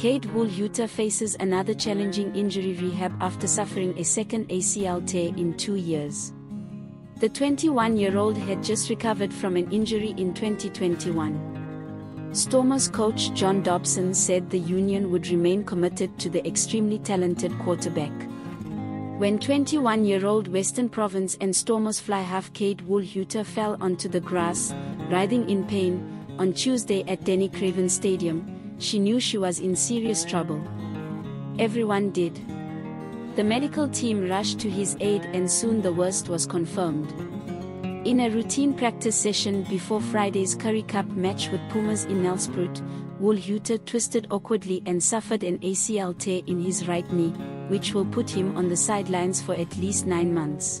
Kade Wolhuter faces another challenging injury rehab after suffering a second ACL tear in 2 years. The 21-year-old had just recovered from an injury in 2021. Stormers coach John Dobson said the Union would remain committed to the extremely talented quarterback. When 21-year-old Western Province and Stormers fly half Kade Wolhuter fell onto the grass, writhing in pain, on Tuesday at Danie Craven Stadium, she knew she was in serious trouble. Everyone did. The medical team rushed to his aid and soon the worst was confirmed. In a routine practice session before Friday's Currie Cup match with Pumas in Nelspruit, Wolhuter twisted awkwardly and suffered an ACL tear in his right knee, which will put him on the sidelines for at least 9 months.